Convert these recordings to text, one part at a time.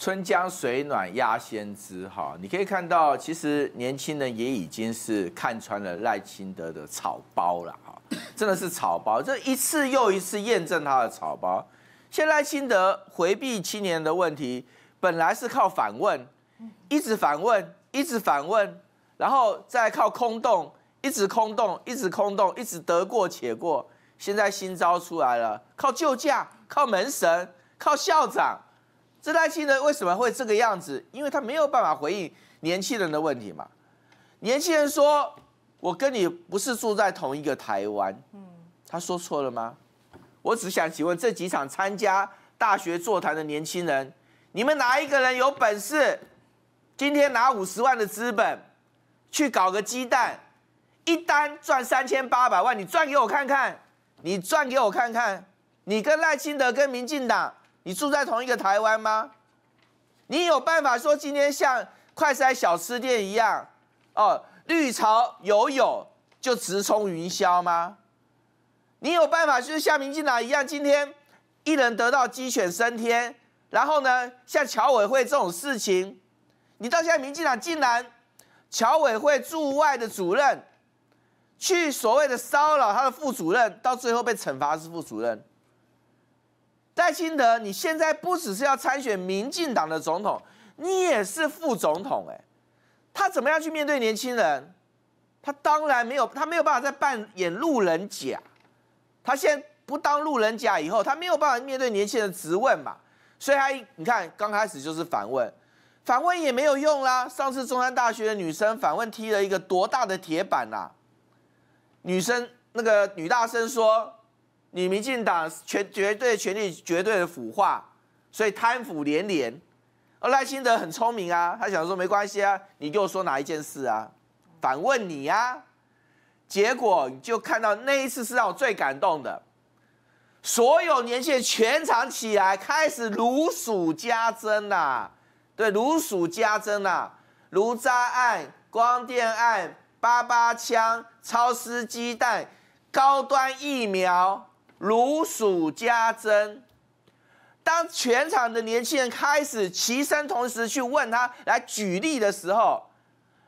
春江水暖鸭先知哈，你可以看到，其实年轻人也已经是看穿了赖清德的草包了哈，真的是草包，这一次又一次验证他的草包。现在赖清德回避青年的问题，本来是靠反问，一直反问，一直反问，然后再靠空洞，一直空洞，一直空洞，一直得过且过。现在新招出来了，靠救驾，靠门神，靠校长。 这赖清德为什么会这个样子？因为他没有办法回应年轻人的问题嘛。年轻人说：“我跟你不是住在同一个台湾。”他说错了吗？我只想请问这几场参加大学座谈的年轻人，你们哪一个人有本事？今天拿50万的资本去搞个鸡蛋，一单赚3800万，你赚给我看看，你赚给我看看，你跟赖清德跟民进党。 你住在同一个台湾吗？你有办法说今天像快筛小吃店一样，哦，绿潮有就直冲云霄吗？你有办法就是像民进党一样，今天一人得到鸡犬升天，然后呢，像侨委会这种事情，你到现在民进党竟然侨委会驻外的主任去所谓的骚扰他的副主任，到最后被惩罚是副主任。 赖清德，你现在不只是要参选民进党的总统，你也是副总统哎，他怎么样去面对年轻人？他当然没有，他没有办法再扮演路人甲，他先不当路人甲以后，他没有办法面对年轻人质问嘛，所以他你看刚开始就是反问，反问也没有用啦。上次中山大学的女生反问踢了一个多大的铁板啦、女生那个女大生说。 你民进党绝对权力绝对的腐化，所以贪腐连连。而赖清德很聪明啊，他想说没关系啊，你给我说哪一件事啊？反问你啊，结果你就看到那一次是让我最感动的，所有年轻人全场起来，开始如数家珍呐、啊，对，如数家珍呐、啊，如渣案、光电案、88枪、超市鸡蛋、高端疫苗。 如数家珍。当全场的年轻人开始齐声同时去问他来举例的时候，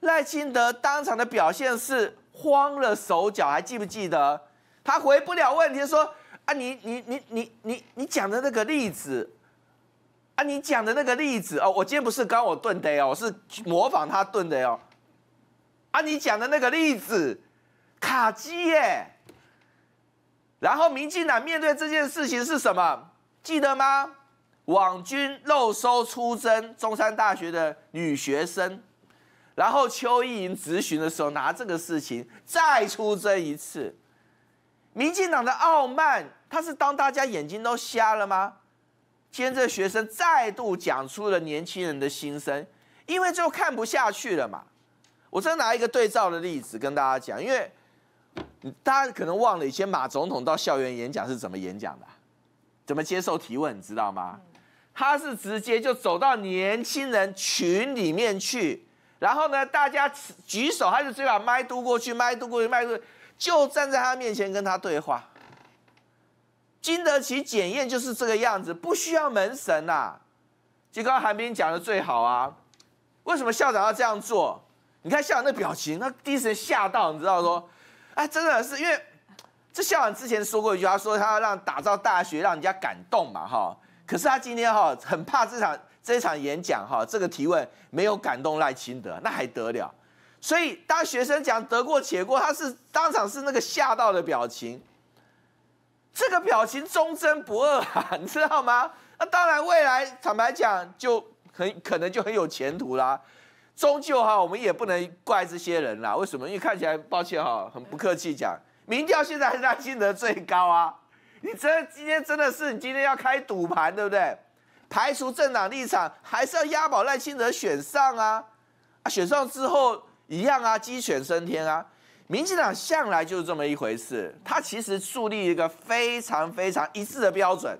赖清德当场的表现是慌了手脚，还记不记得？他回不了问题，说：“啊，你讲的那个例子，啊，你讲的那个例子哦，我今天不是刚我炖的哦，我是模仿他炖的哦。啊，你讲的那个例子，卡机耶。” 然后民进党面对这件事情是什么？记得吗？网军漏收出征中山大学的女学生，然后邱意莹质询的时候拿这个事情再出征一次。民进党的傲慢，他是当大家眼睛都瞎了吗？今天这学生再度讲出了年轻人的心声，因为就看不下去了嘛。我再拿一个对照的例子跟大家讲，因为。 大家可能忘了以前马总统到校园演讲是怎么演讲的、啊，怎么接受提问，你知道吗？他是直接就走到年轻人群里面去，然后呢，大家举手，他就直接把麦嘟过去，麦嘟过去，麦嘟，就站在他面前跟他对话。经得起检验就是这个样子，不需要门神啊。就刚刚韩冰讲的最好啊，为什么校长要这样做？你看校长那表情，他第一时间吓到，你知道说。 哎，真的是因为这校长之前说过一句，他说他要让打造大学，让人家感动嘛，哈。可是他今天哈很怕这一场演讲哈，这个提问没有感动赖清德，那还得了？所以当学生讲得过且过，他是当场是那个吓到的表情，这个表情忠贞不二啊，你知道吗？那当然，未来坦白讲就很可能就很有前途啦。 终究哈，我们也不能怪这些人啦。为什么？因为看起来，抱歉哈，很不客气讲，民调现在还是赖清德最高啊。你今天要开赌盘，对不对？排除政党立场，还是要押宝赖清德选上啊？啊，选上之后一样啊，鸡犬升天啊。民进党向来就是这么一回事，他其实树立一个非常非常一致的标准。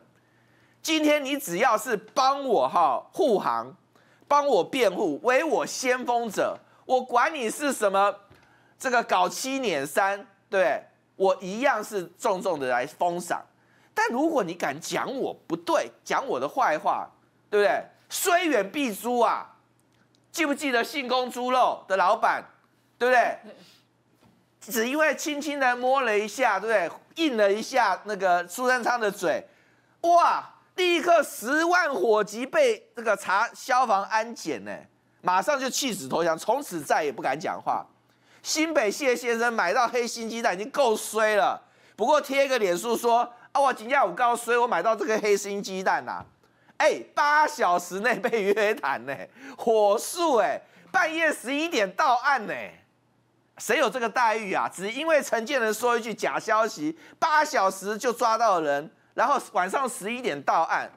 今天你只要是帮我哈护航。 帮我辩护，为我先锋者，我管你是什么，这个搞7撵3，对我一样是重重的来封赏。但如果你敢讲我不对，讲我的坏话，对不对？虽远必诛啊！记不记得信公猪肉的老板，对不对？只因为轻轻的摸了一下，对不对？印了一下那个苏贞昌的嘴，哇！立刻10万火急被这个查消防安检呢，马上就弃子投降，从此再也不敢讲话。新北谢先生买到黑心鸡蛋已经够衰了，不过贴个脸书说啊，我今天我告衰，我买到这个黑心鸡蛋呐、啊。 哎，8小时内被约谈呢，火速哎，半夜11点到案呢，谁有这个待遇啊？只因为陈建仁说一句假消息，8小时就抓到人，然后晚上11点到案，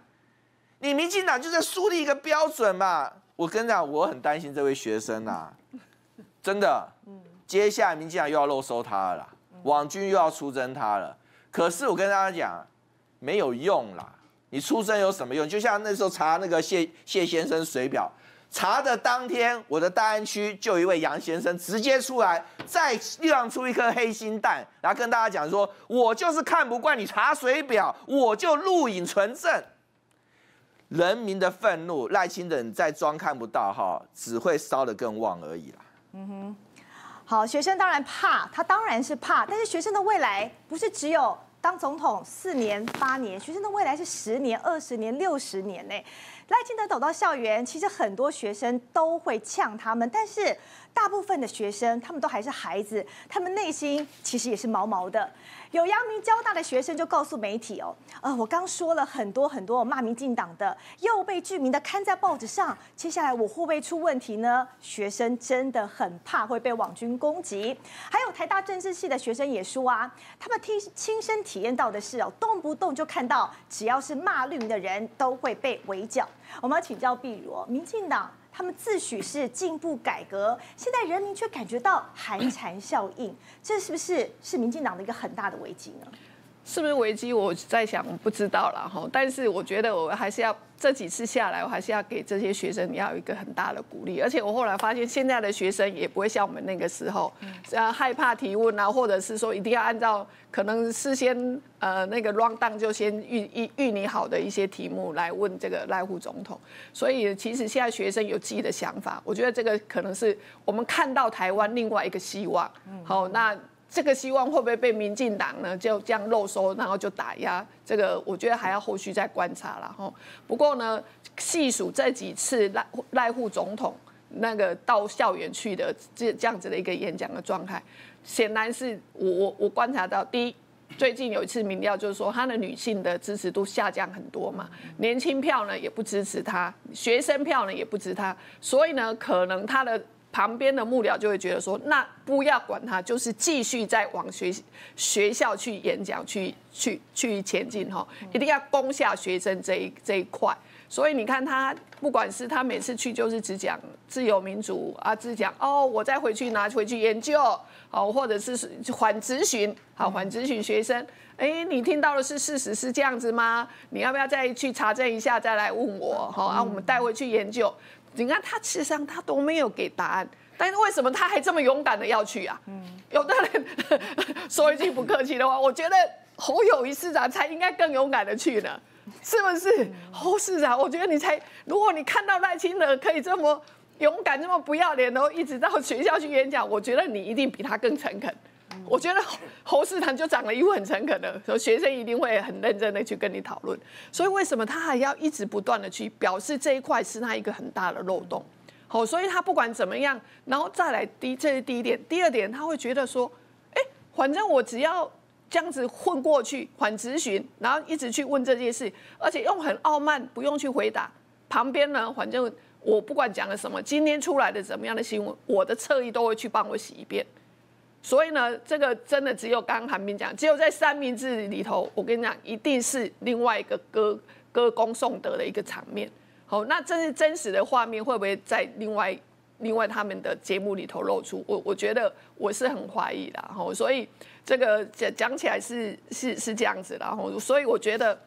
你民进党就在树立一个标准嘛。我跟你讲，我很担心这位学生啊，真的，接下来民进党又要漏收他了啦，网军又要出征他了。可是我跟大家讲，没有用啦。 你出征有什么用？就像那时候查那个谢先生水表，查的当天，我的大安区就有一位杨先生直接出来，再亮出一颗黑心蛋，然后跟大家讲说：“我就是看不惯你查水表，我就录影存证。”人民的愤怒，赖清德再装看不到哈，只会烧得更旺而已啦。嗯哼，好，学生当然怕，他当然是怕，但是学生的未来不是只有。 当总统4年8年，学生的未来是10年、20年、60年呢。赖清德走到校园，其实很多学生都会呛他们，但是大部分的学生他们都还是孩子，他们内心其实也是毛毛的。有阳明交大的学生就告诉媒体哦，我刚说了很多骂民进党的，又被剧名的刊在报纸上，接下来我会不会出问题呢？学生真的很怕会被网军攻击。还有台大政治系的学生也说啊，他们亲身。 体验到的是哦，动不动就看到，只要是骂绿营的人都会被围剿。我们要请教碧如，民进党他们自诩是进步改革，现在人民却感觉到寒蝉效应，这是不是民进党的一个很大的危机呢？是不是危机？我在想，我不知道啦哈。但是我觉得我还是要这几次下来，我还是要给这些学生要有一个很大的鼓励。而且我后来发现，现在的学生也不会像我们那个时候，害怕提问啊，或者是说一定要按照。 可能事先那个 round down 就先预拟好的一些题目来问这个赖副总统，所以其实现在学生有自己的想法，我觉得这个可能是我们看到台湾另外一个希望。好，那这个希望会不会被民进党呢就这样漏收，然后就打压？这个我觉得还要后续再观察啦。吼，不过呢，细数这几次赖副总统那个到校园去的这样子的一个演讲的状态。 显然是我观察到，第一，最近有一次民调就是说，他的女性的支持度下降很多嘛，年轻票呢也不支持他，学生票呢也不支持他，所以呢，可能他的旁边的幕僚就会觉得说，那不要管他，就是继续再往学校去演讲，去前进哈，一定要攻下学生这一块。 所以你看他，不管是他每次去就是只讲自由民主啊，只讲哦，我再回去拿回去研究，哦，或者是缓咨询，好缓咨询学生，哎，你听到的是事实是这样子吗？你要不要再去查证一下，再来问我？好啊，我们带回去研究。你看他事实上他都没有给答案。 但是为什么他还这么勇敢的要去啊？有的人说一句不客气的话，我觉得侯友宜市长才应该更勇敢的去呢，是不是？侯市长，我觉得你才，如果你看到赖清德可以这么勇敢、这么不要脸，然后一直到学校去演讲，我觉得你一定比他更诚恳。我觉得侯市长就长了一副很诚恳的，所以学生一定会很认真的去跟你讨论。所以为什么他还要一直不断的去表示这一块是他一个很大的漏洞？ 好，所以他不管怎么样，然后再来这是第一点。第二点，他会觉得说，哎，反正我只要这样子混过去，缓咨询，然后一直去问这件事，而且用很傲慢，不用去回答。旁边呢，反正我不管讲了什么，今天出来的怎么样的新闻，我的侧翼都会去帮我洗一遍。所以呢，这个真的只有刚刚韩冰讲，只有在三明治里头，我跟你讲，一定是另外一个歌功颂德的一个场面。 好，那这是真实的画面，会不会在另外他们的节目里头露出？我觉得我是很怀疑啦。吼，所以这个讲起来是这样子啦。吼，所以我觉得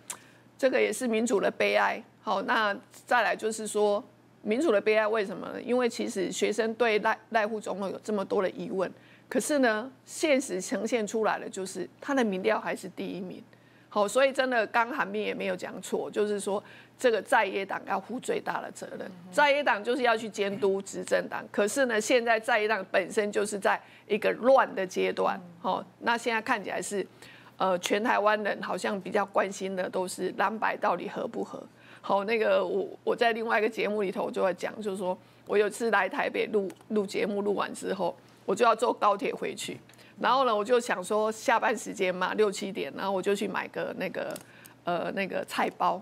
这个也是民主的悲哀。好，那再来就是说民主的悲哀为什么呢？因为其实学生对赖副总统有这么多的疑问，可是呢，现实呈现出来的就是他的民调还是第1名。 好，所以真的，刚韩冰也没有讲错，就是说，这个在野党要负最大的责任。在野党就是要去监督执政党，可是呢，现在在野党本身就是在一个乱的阶段，哦，那现在看起来是，全台湾人好像比较关心的都是蓝白到底合不合。好，那个我在另外一个节目里头就在讲，就是说我有次来台北录节目，录完之后我就要坐高铁回去，然后呢，我就想说下班时间嘛，6、7点，然后我就去买个那个菜包，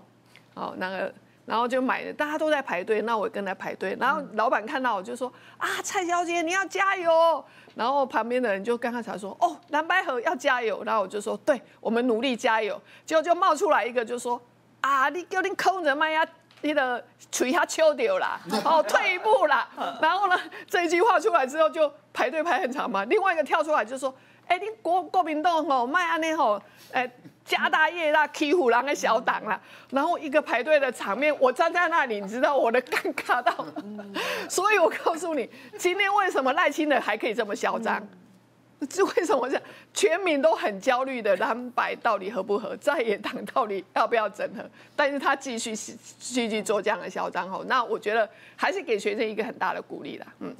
哦，那个然后就买了，大家都在排队，那我跟他排队，然后老板看到我就说啊，蔡小姐你要加油，然后旁边的人就跟他讲说哦，蓝白合要加油，然后我就说对，我们努力加油，结果就冒出来一个就说。啊！你叫你空着麦呀，你的嘴下抽掉啦，哦，退一步啦。然后呢，这一句话出来之后，就排队排很长嘛。另外一个跳出来就说：“哎、欸，你国民党吼，麦安尼吼，哎、欸，家大业大，欺负人的小党啦。”然后一个排队的场面，我站在那里，你知道我的尴尬到了。所以我告诉你，今天为什么赖清德还可以这么嚣张？这为什么是全民都很焦虑的蓝白到底合不合，在野党到底要不要整合？但是他继续做这样的嚣张吼，那我觉得还是给学生一个很大的鼓励啦，嗯。